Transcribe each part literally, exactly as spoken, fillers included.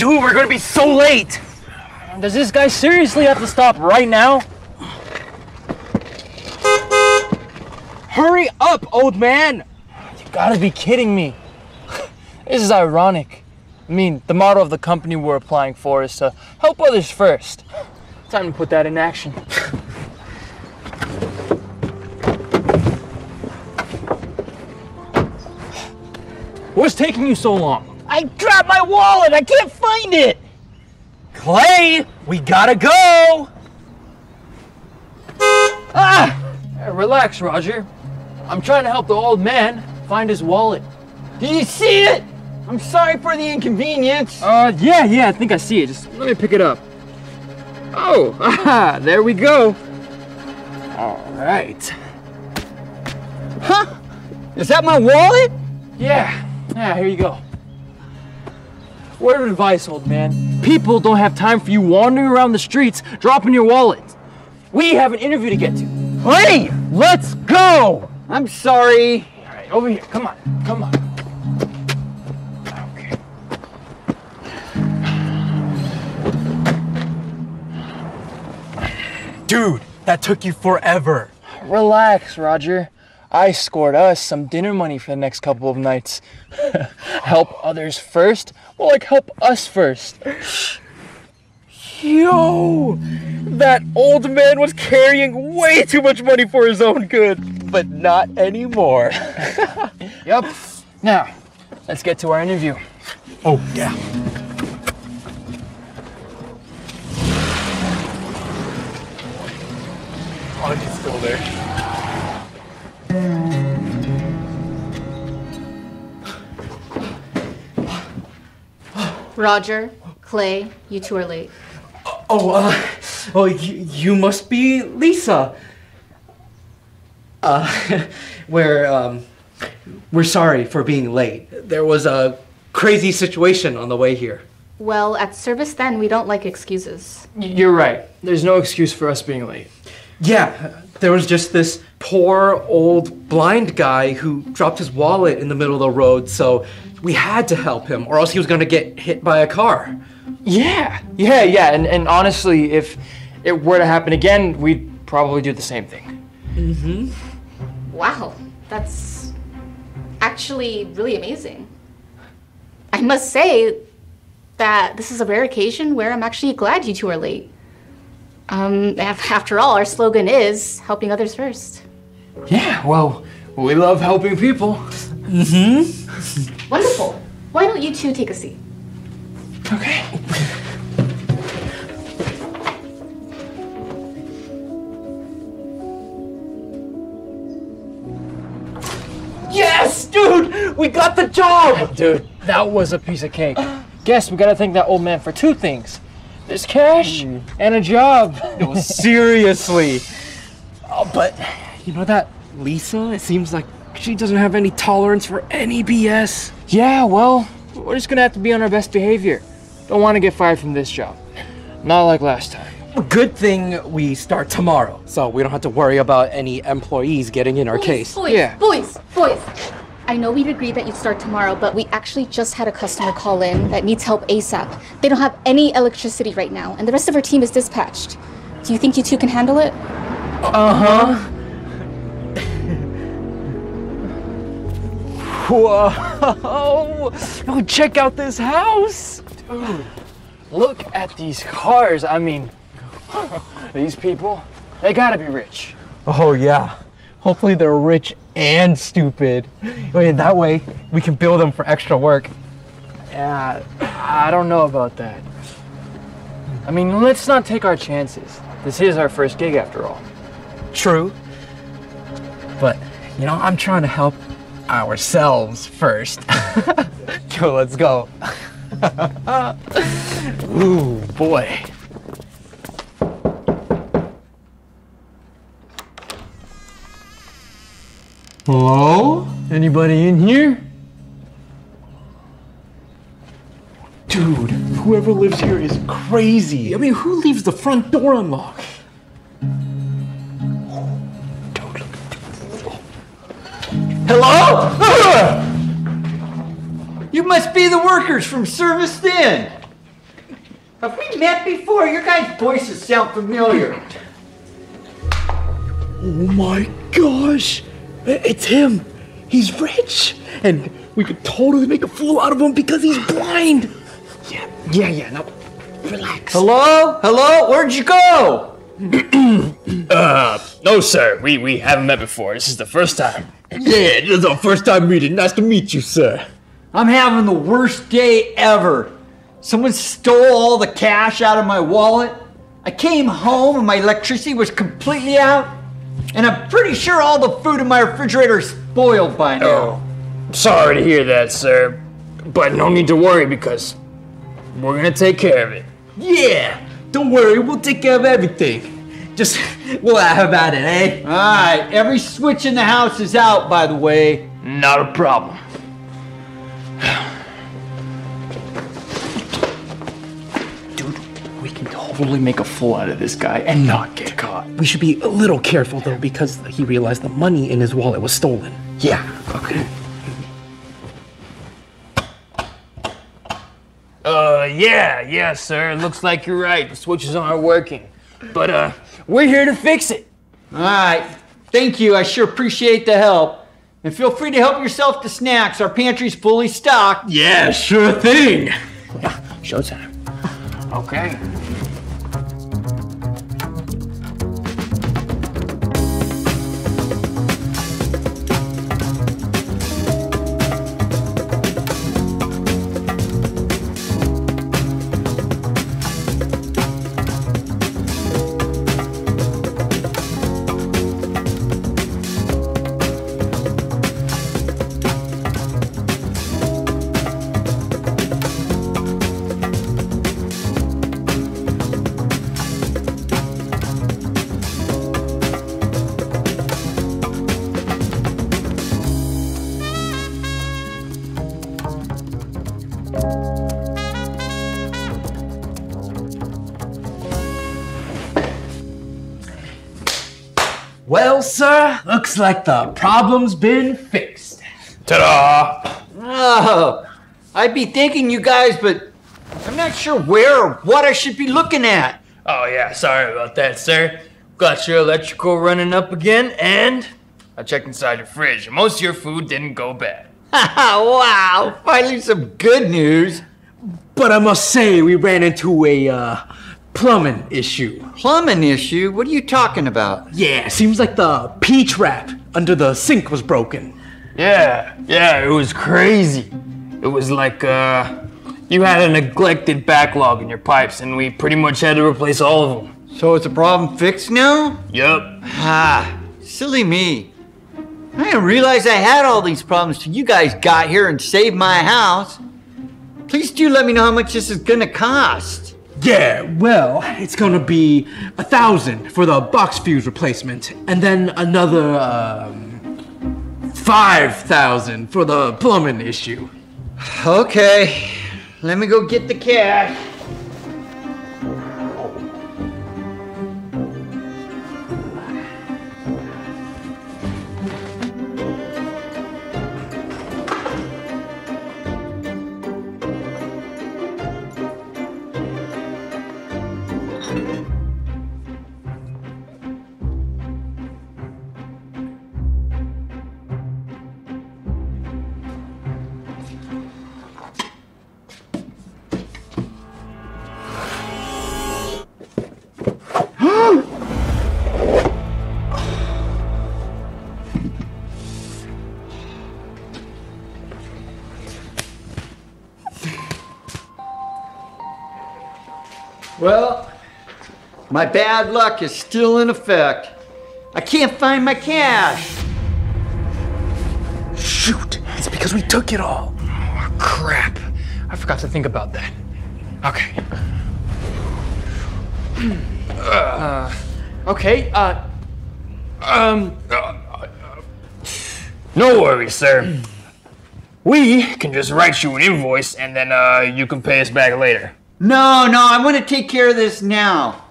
Dude, we're gonna be so late! Does this guy seriously have to stop right now? Hurry up, old man! You gotta be kidding me. This is ironic. I mean, the motto of the company we're applying for is to help others first. Time to put that in action. What's taking you so long? I dropped my wallet! I can't find it! Clay, we gotta go! Ah! Hey, relax, Roger. I'm trying to help the old man find his wallet. Did you see it? I'm sorry for the inconvenience. Uh, yeah, yeah, I think I see it. Just let me pick it up. Oh, aha, there we go. All right. Huh? Is that my wallet? Yeah, yeah, here you go. Word of advice, old man. People don't have time for you wandering around the streets, dropping your wallet. We have an interview to get to. Hey, let's go. I'm sorry. All right, over here, come on, come on. Dude, that took you forever. Relax, Roger. I scored us some dinner money for the next couple of nights. Help others first? Well, like help us first. Yo, that old man was carrying way too much money for his own good, but not anymore. Yep. Now, let's get to our interview. Oh, yeah. Oh, he's still there. Roger, Clay, you two are late. Oh, uh, oh, you, you must be Lisa. Uh, we're, um, we're sorry for being late. There was a crazy situation on the way here. Well, at Service Then, we don't like excuses. You're right. There's no excuse for us being late. Yeah, there was just this poor old blind guy who dropped his wallet in the middle of the road, so we had to help him, or else he was gonna get hit by a car. Yeah, yeah, yeah, and, and honestly, if it were to happen again, we'd probably do the same thing. Mm-hmm. Wow, that's actually really amazing. I must say that this is a rare occasion where I'm actually glad you two are late. Um, after all, our slogan is helping others first. Yeah, well, we love helping people. Mm-hmm. Wonderful. Why don't you two take a seat? Okay. Yes, dude! We got the job! Dude, that was a piece of cake. Guess we gotta thank that old man for two things. There's cash mm. and a job. No, seriously. Oh, but you know that Lisa? It seems like she doesn't have any tolerance for any B S. Yeah, well, we're just gonna have to be on our best behavior. Don't want to get fired from this job. Not like last time. Good thing we start tomorrow, so we don't have to worry about any employees getting in our boys, case. Boys, yeah. boys, boys. I know we'd agreed that you'd start tomorrow, but we actually just had a customer call in that needs help ASAP. They don't have any electricity right now, and the rest of our team is dispatched. Do you think you two can handle it? Uh-huh. Whoa! Oh, check out this house! Dude, look at these cars. I mean, these people, they gotta be rich. Oh, yeah. Hopefully they're rich and stupid. In that way, we can bill them for extra work. Yeah, I don't know about that. I mean, let's not take our chances. This is our first gig after all. True. But, you know, I'm trying to help ourselves first. Yo, let's go. Ooh, boy. Hello? Anybody in here? Dude, whoever lives here is crazy. I mean, who leaves the front door unlocked? Hello? You must be the workers from Service Then. Have we met before? Your guys' voices sound familiar. Oh my gosh! It's him! He's rich! And we could totally make a fool out of him because he's blind! Yeah, yeah, yeah, now, relax. Hello? Hello? Where'd you go? uh, no sir, we, we haven't met before. This is the first time. Yeah, this is our first time meeting. Nice to meet you, sir. I'm having the worst day ever. Someone stole all the cash out of my wallet. I came home and my electricity was completely out. And I'm pretty sure all the food in my refrigerator is spoiled by now. Oh, sorry to hear that, sir. But no need to worry because we're gonna take care of it. Yeah, don't worry, we'll take care of everything. Just, we'll laugh about it, eh? All right, every switch in the house is out, by the way. Not a problem. Totally make a fool out of this guy and not get caught. We should be a little careful though because he realized the money in his wallet was stolen. Yeah, okay. Uh, yeah, yeah, sir. Looks like you're right. The switches aren't working. But uh, we're here to fix it. All right, thank you. I sure appreciate the help. And feel free to help yourself to snacks. Our pantry's fully stocked. Yeah, sure thing. Yeah, showtime. Okay. Well, sir, looks like the problem's been fixed. Ta-da! Oh, I'd be thanking you guys, but I'm not sure where or what I should be looking at. Oh, yeah, sorry about that, sir. Got your electrical running up again, and I checked inside your fridge, and most of your food didn't go bad. Wow, finally some good news. But I must say, we ran into a, uh... plumbing issue. Plumbing issue? What are you talking about? Yeah, seems like the P-trap under the sink was broken. Yeah, yeah, it was crazy. It was like, uh, you had a neglected backlog in your pipes and we pretty much had to replace all of them. So it's a problem fixed now? Yep. Ah, silly me. I didn't realize I had all these problems till you guys got here and saved my house. Please do let me know how much this is gonna cost. Yeah, well, it's gonna be a thousand for the box fuse replacement, and then another um, five thousand for the plumbing issue. Okay, let me go get the cash. Well, my bad luck is still in effect. I can't find my cash. Shoot, it's because we took it all. Oh, crap. I forgot to think about that. Okay. Uh, okay, uh, um. No worries, sir. We can just write you an invoice and then uh, you can pay us back later. No, no, I want to take care of this now.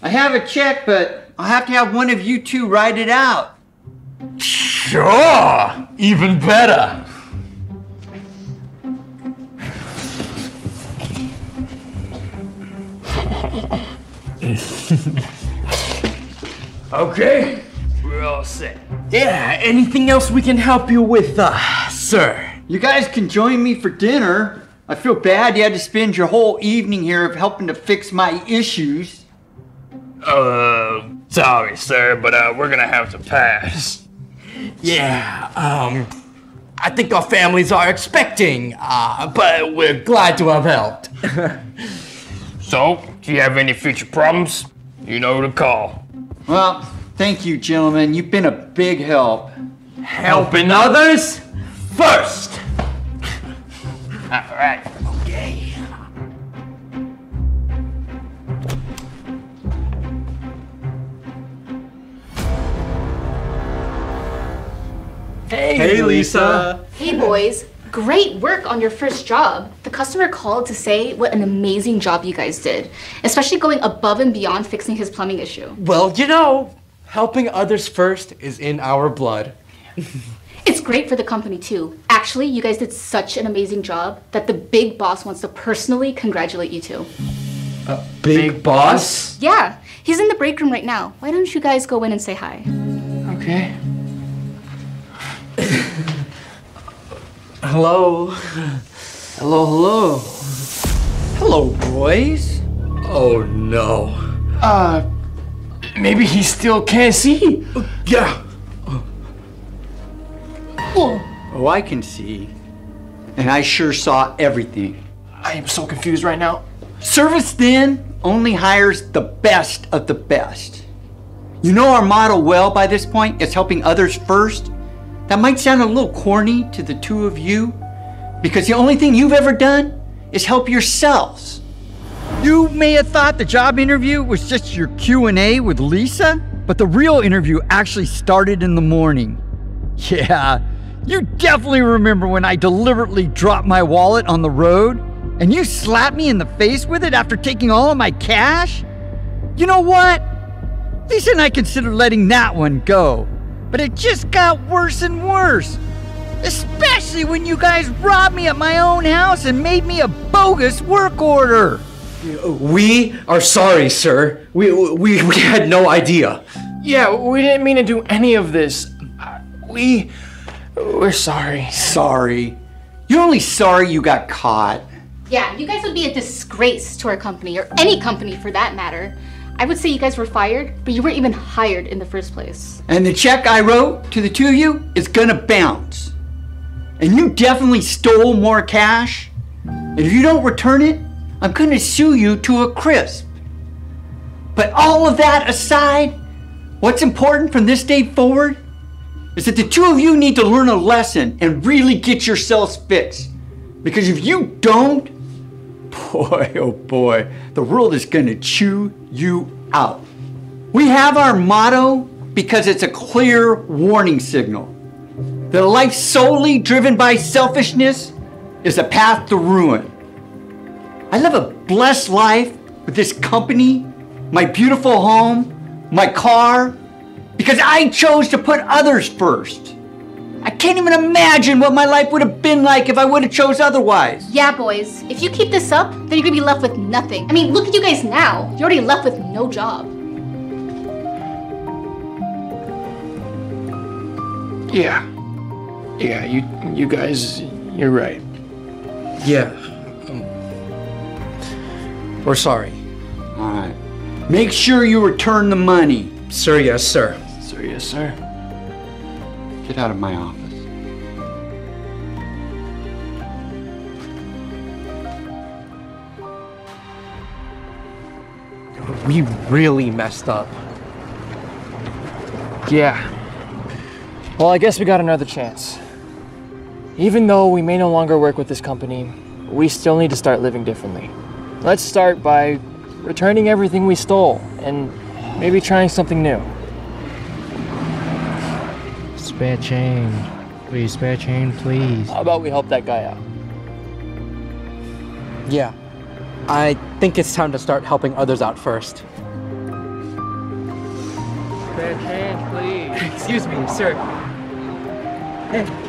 I have a check, but I'll have to have one of you two write it out. Sure, even better. Okay, we're all set. Yeah, anything else we can help you with, uh, sir? You guys can join me for dinner. I feel bad you had to spend your whole evening here of helping to fix my issues. Uh, sorry, sir, but uh, we're gonna have to pass. Yeah, um, I think our families are expecting, uh, but we're glad to have helped. So, do you have any future problems? You know to call. Well, thank you, gentlemen. You've been a big help. Helping others first! All right, okay. Hey, hey Lisa. Hey, boys. Great work on your first job. The customer called to say what an amazing job you guys did, especially going above and beyond fixing his plumbing issue. Well, you know, helping others first is in our blood. It's great for the company too. Actually, you guys did such an amazing job that the big boss wants to personally congratulate you two. Uh, big, big boss? Yeah, he's in the break room right now. Why don't you guys go in and say hi? Okay. Hello. Hello, hello. Hello, boys. Oh, no. Uh, maybe he still can't see. Uh, yeah. Oh. oh, I can see. And I sure saw everything. I am so confused right now. Service then only hires the best of the best. You know our motto well by this point. It's helping others first. That might sound a little corny to the two of you, because the only thing you've ever done is help yourselves. You may have thought the job interview was just your Q and A with Lisa, but the real interview actually started in the morning. Yeah, you definitely remember when I deliberately dropped my wallet on the road and you slapped me in the face with it after taking all of my cash? You know what? Lisa and I considered letting that one go. But it just got worse and worse. Especially when you guys robbed me at my own house and made me a bogus work order. We are sorry, sir. We, we, we had no idea. Yeah, we didn't mean to do any of this. We, we're sorry. Sorry? You're only sorry you got caught. Yeah, you guys would be a disgrace to our company, or any company for that matter. I would say you guys were fired, but you weren't even hired in the first place. And the check I wrote to the two of you is gonna bounce. And you definitely stole more cash. And if you don't return it, I'm gonna sue you to a crisp. But all of that aside, what's important from this day forward is that the two of you need to learn a lesson and really get yourselves fixed. Because if you don't, boy, oh boy, the world is going to chew you out. We have our motto because it's a clear warning signal. That a life solely driven by selfishness is a path to ruin. I live a blessed life with this company, my beautiful home, my car, because I chose to put others first. I can't even imagine what my life would have been like if I would have chose otherwise. Yeah, boys. If you keep this up, then you're gonna be left with nothing. I mean, look at you guys now. You're already left with no job. Yeah. Yeah, you, you guys, you're right. Yeah. Um, we're sorry. All right. Make sure you return the money. Sir, yes, sir. Sir, yes, sir. Get out of my office. We really messed up. Yeah. Well, I guess we got another chance. Even though we may no longer work with this company, we still need to start living differently. Let's start by returning everything we stole and maybe trying something new. Spare change. Please, spare change, please. How about we help that guy out? Yeah. I think it's time to start helping others out first. Spare change, please. Excuse me, sir. Hey.